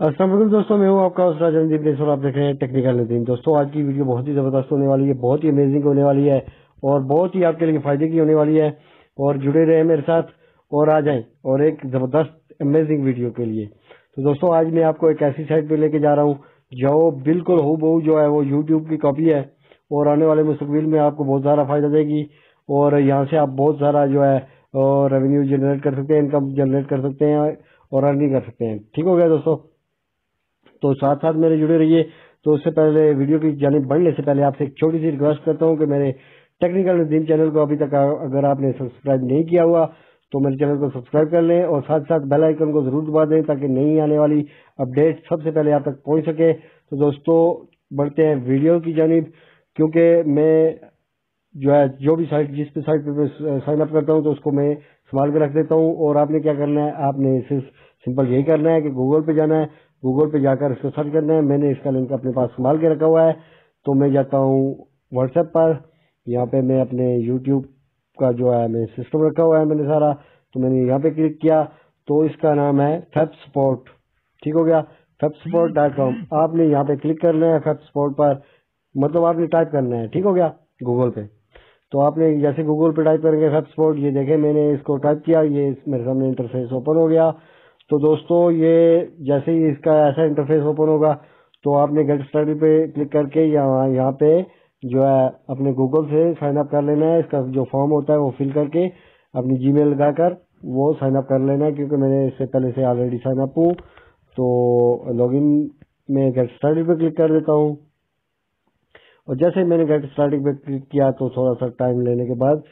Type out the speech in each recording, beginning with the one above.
अस्सलाम वालेकुम दोस्तों, मैं हूं आपका उस्ताद नदीम और आप देख रहे हैं टेक्निकल नदीम। दोस्तों, आज की वीडियो बहुत ही ज़बरदस्त होने वाली है, बहुत ही अमेजिंग होने वाली है और बहुत ही आपके लिए फ़ायदे की होने वाली है। और जुड़े रहे मेरे साथ और आ जाएं और एक ज़बरदस्त अमेजिंग वीडियो के लिए। तो दोस्तों, आज मैं आपको एक ऐसी साइट पर लेके जा रहा हूँ जो बिल्कुल हूबहू जो है वो यूट्यूब की कॉपी है और आने वाले मुस्तकबिल में आपको बहुत सारा फ़ायदा देगी और यहाँ से आप बहुत सारा जो है रेवेन्यू जनरेट कर सकते हैं, इनकम जनरेट कर सकते हैं और अर्निंग कर सकते हैं। ठीक हो गया दोस्तों, तो साथ साथ मेरे जुड़े रहिए। तो उससे पहले वीडियो की जानिब बढ़ने से पहले आपसे एक छोटी सी रिक्वेस्ट करता हूँ कि मेरे टेक्निकल नदीम चैनल को अभी तक अगर आपने सब्सक्राइब नहीं किया हुआ तो मेरे चैनल को सब्सक्राइब कर लें और साथ साथ बेल आइकन को जरूर दबा दें ताकि नई आने वाली अपडेट सबसे पहले आप तक पहुँच सके। तो दोस्तों, बढ़ते हैं वीडियो की जानिब, क्योंकि मैं जो है जो भी साइट जिस साइट पे साइन अप करता हूँ तो उसको मैं संभाल के रख देता हूँ। और आपने क्या करना है, आपने सिर्फ सिंपल यही करना है कि गूगल पे जाना है, गूगल पे जाकर इसको सर्च करना है। मैंने इसका लिंक अपने पास संभाल के रखा हुआ है, तो मैं जाता हूँ व्हाट्सएप पर। यहाँ पे मैं अपने यूट्यूब का जो है मैं सिस्टम रखा हुआ है मैंने सारा, तो मैंने यहाँ पे क्लिक किया। तो इसका नाम है HubSpot। ठीक हो गया, HubSpot.com। आपने यहाँ पे क्लिक करना है HubSpot पर, मतलब आपने टाइप करना है। ठीक हो गया, गूगल पे। तो आपने जैसे गूगल पे टाइप करेंगे HubSpot, ये देखें मैंने इसको टाइप किया, ये मेरे सामने इंटरफेस ओपन हो गया। तो दोस्तों, ये जैसे ही इसका ऐसा इंटरफेस ओपन होगा तो आपने गेट स्टार्टेड पे क्लिक करके यहाँ पे जो है अपने गूगल से साइन अप कर लेना है। इसका जो फॉर्म होता है वो फिल करके अपनी जीमेल लगाकर वो साइन अप कर लेना है, क्योंकि मैंने इससे पहले से ऑलरेडी साइन अप हूँ। तो लॉगिन में गेट स्टार्टेड पे क्लिक कर देता हूँ और जैसे मैंने गेट स्टार्टिंग पे क्लिक किया तो थोड़ा सा टाइम लेने के बाद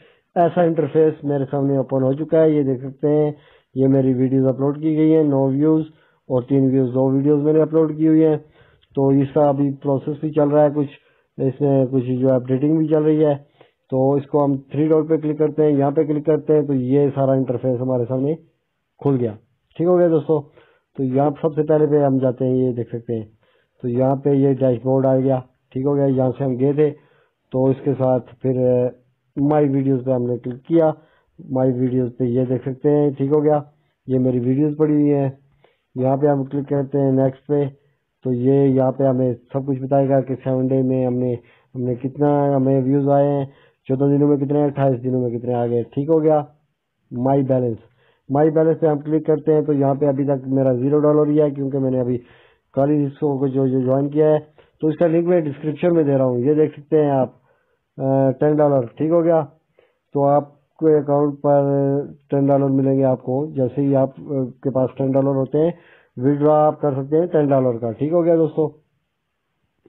ऐसा इंटरफेस मेरे सामने ओपन हो चुका है। ये देख सकते हैं, ये मेरी वीडियोस अपलोड की गई है 9 व्यूज़ और 3 व्यूज़ 2 वीडियोस मैंने अपलोड की हुई है। तो इसका अभी प्रोसेस भी चल रहा है, कुछ इसमें कुछ जो अपडेटिंग भी चल रही है। तो इसको हम 3 डॉट पे क्लिक करते हैं, यहाँ पे क्लिक करते हैं तो ये सारा इंटरफेस हमारे सामने खुल गया। ठीक हो गया दोस्तों, तो यहाँ सबसे पहले पे हम जाते हैं, ये देख सकते हैं। तो यहाँ पे ये डैशबोर्ड आ गया। ठीक हो गया, यहाँ से हम गए थे तो इसके साथ फिर माय वीडियोस पे हमने क्लिक किया। माय वीडियोस पे ये देख सकते हैं, ठीक हो गया, ये मेरी वीडियोस पड़ी हुई है। यहाँ पे हम क्लिक करते हैं नेक्स्ट पे, तो ये यहाँ पे हमें सब कुछ बताएगा कि 7 डे में हमने कितना हमें व्यूज़ आए हैं, 14 दिनों में कितने, 28 दिनों में कितने आ गए। ठीक हो गया, माई बैलेंस, माई बैलेंस पे हम क्लिक करते हैं तो यहाँ पे अभी तक मेरा $0 ही है, क्योंकि मैंने अभी कॉलेज को जो ज्वाइन किया है। तो इसका लिंक मैं डिस्क्रिप्शन में दे रहा हूँ, ये देख सकते हैं आप, $10। ठीक हो गया, तो आपके अकाउंट पर $10 मिलेंगे आपको। जैसे ही आपके पास $10 होते हैं, विड्रॉ आप कर सकते हैं $10 का। ठीक हो गया दोस्तों,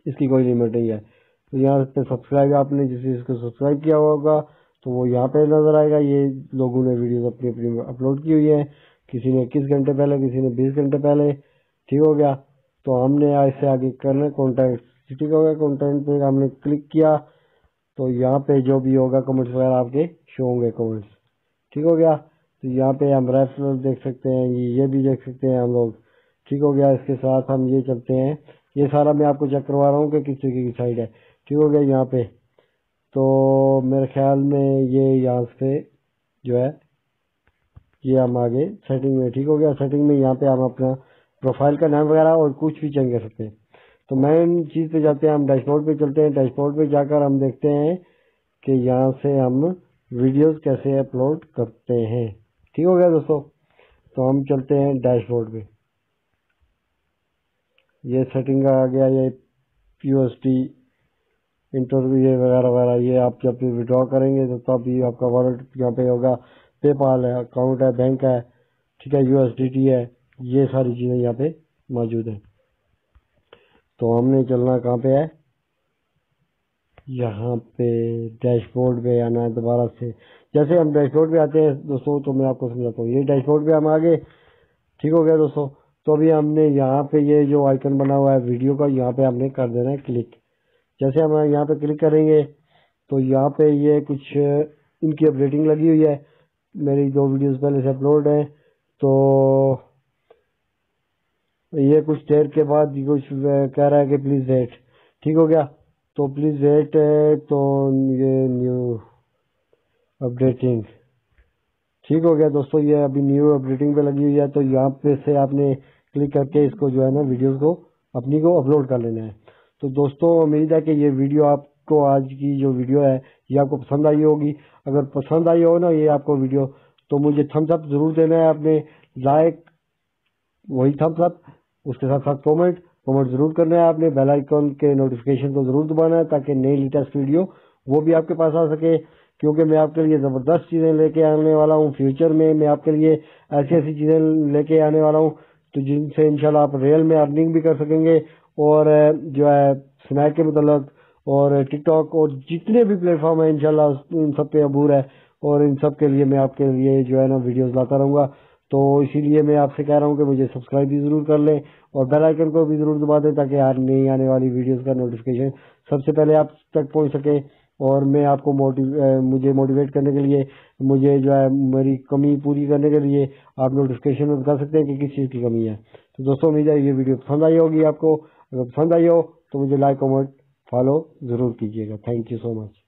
इसकी कोई लिमिट नहीं है। तो यहाँ पे सब्सक्राइब, आपने जिसे इसको सब्सक्राइब किया होगा तो वो यहाँ पे नजर आएगा। ये लोगों ने वीडियोज अपनी अपनी अपलोड की हुई है, किसी ने 21 घंटे पहले, किसी ने 20 घंटे पहले। ठीक हो गया, तो हमने इससे आगे करना है कॉन्टेंट। ठीक हो गया, कॉन्टेंट पे हमने क्लिक किया तो यहाँ पे जो भी होगा कमेंट्स वगैरह आपके शो होंगे, कमेंट्स। ठीक हो गया, तो यहाँ पे हम रेफरल देख सकते हैं, ये भी देख सकते हैं हम लोग। ठीक हो गया, इसके साथ हम ये चलते हैं, ये सारा मैं आपको चेक करवा रहा हूँ कि किस तरीके की साइड है। ठीक हो गया, यहाँ पे तो मेरे ख्याल में ये यहाँ से जो है ये हम आगे सेटिंग में। ठीक हो गया, सेटिंग में यहाँ पे हम अपना प्रोफाइल का नाम वगैरह और कुछ भी चेंज कर सकते हैं। तो मेन चीज़ पे जाते हैं, हम डैशबोर्ड पे चलते हैं। डैशबोर्ड पे जाकर हम देखते हैं कि यहाँ से हम वीडियोस कैसे अपलोड करते हैं। ठीक हो गया दोस्तों, तो हम चलते हैं डैशबोर्ड पे। ये सेटिंग आ गया, ये POST इंटरव्यू ये वगैरह वगैरह, ये आप जब विड्रॉ करेंगे तो तब ये आपका वॉलेट यहाँ पे होगा, पेपाल है, अकाउंट है, बैंक है, ठीक है, USDT है, ये सारी चीज़ें यहाँ पे मौजूद है। तो हमने चलना कहाँ पे है, यहाँ पे डैशबोर्ड पे आना है दोबारा से। जैसे हम डैशबोर्ड पे आते हैं दोस्तों तो मैं आपको समझाता हूँ, ये डैशबोर्ड पे हम आगे। ठीक हो गया दोस्तों, तो अभी हमने यहाँ पे ये जो आइकन बना हुआ है वीडियो का, यहाँ पे हमने कर देना है क्लिक। जैसे हम यहाँ पे क्लिक करेंगे तो यहाँ पे ये कुछ इनकी अपडेटिंग लगी हुई है। मेरी 2 वीडियोज़ पहले से अपलोड है, तो ये कुछ देर के बाद कुछ कह रहा है कि प्लीज़ वेट। ठीक हो गया, तो प्लीज़ वेट है, तो ये न्यू अपडेटिंग। ठीक हो गया दोस्तों, ये अभी न्यू अपडेटिंग पे लगी हुई है। तो यहाँ पे से आपने क्लिक करके इसको जो है ना वीडियो को अपनी को अपलोड कर लेना है। तो दोस्तों उम्मीद है कि ये वीडियो आपको आज की जो वीडियो है ये आपको पसंद आई होगी। अगर पसंद आई हो ना ये आपको वीडियो तो मुझे थम्स अप जरूर देना है, आपने लाइक वही थम्स अप, उसके साथ साथ कमेंट जरूर करना है, आपने बेल आइकन के नोटिफिकेशन को जरूर दबाना है ताकि नई लेटेस्ट वीडियो वो भी आपके पास आ सके, क्योंकि मैं आपके लिए ज़बरदस्त चीज़ें लेके आने वाला हूँ। फ्यूचर में मैं आपके लिए ऐसी चीज़ें लेके आने वाला हूँ तो जिनसे इंशाल्लाह आप रियल में अर्निंग भी कर सकेंगे और जो है स्नैक के मतलब और टिकटॉक और जितने भी प्लेटफॉर्म है इंशाल्लाह इन सब पे अबूर है और इन सब के लिए मैं आपके लिए जो है ना वीडियोस लाता रहूँगा। तो इसीलिए मैं आपसे कह रहा हूँ कि मुझे सब्सक्राइब भी ज़रूर कर लें और बेल आइकन को भी ज़रूर दबा दें ताकि हर नई आने वाली वीडियोज़ का नोटिफिकेशन सबसे पहले आप तक पहुँच सके और मैं आपको मुझे मोटिवेट करने के लिए, मुझे जो है मेरी कमी पूरी करने के लिए आप नोटिफिकेशन में बता सकते हैं कि किस चीज़ की कमी है। तो दोस्तों उम्मीद है ये वीडियो पसंद आई होगी आपको, अगर पसंद आई हो तो मुझे लाइक कमेंट फॉलो ज़रूर कीजिएगा। Thank you so much.